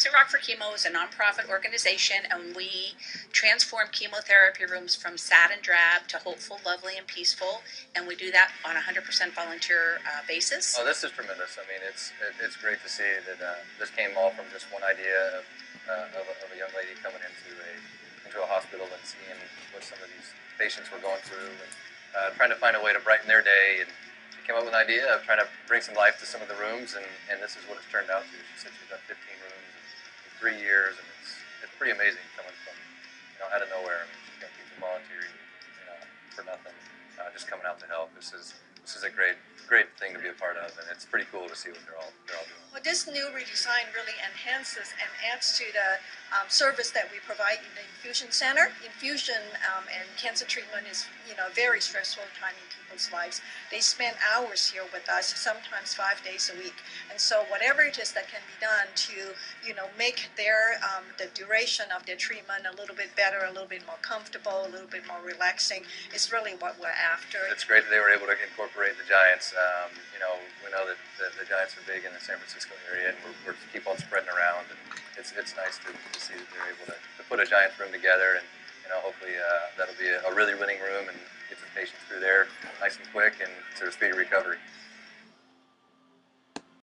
Rooms That Rock for Chemo is a nonprofit organization, and we transform chemotherapy rooms from sad and drab to hopeful, lovely, and peaceful, and we do that on a 100% volunteer basis. Oh, this is tremendous. I mean, it's great to see that this came all from just one idea of a young lady coming into a hospital and seeing what some of these patients were going through, and trying to find a way to brighten their day, and she came up with an idea of trying to bring some life to some of the rooms, and this is what it's turned out to. She said she's done 15 rooms in 3 years, and it's pretty amazing coming from, you know, out of nowhere. I mean, she's got people volunteering, you know, for nothing, just coming out to help. This is a great thing to be a part of, and it's pretty cool to see what they're all doing. Well, this new redesign really enhances and adds to the service that we provide in the infusion center. Infusion and cancer treatment is, you know, a very stressful time in people's lives. They spend hours here with us, sometimes 5 days a week. And so whatever it is that can be done to, you know, make their the duration of their treatment a little bit better, a little bit more comfortable, a little bit more relaxing, is really what we're after. It's great that they were able to incorporate the Giants. You know, we know that the Giants are big in the San Francisco area, and we're keep on spreading around. And it's nice to see that they're able to put a Giants room together, and you know, hopefully that'll be a really winning room and get some patients through there nice and quick and to a speedy recovery.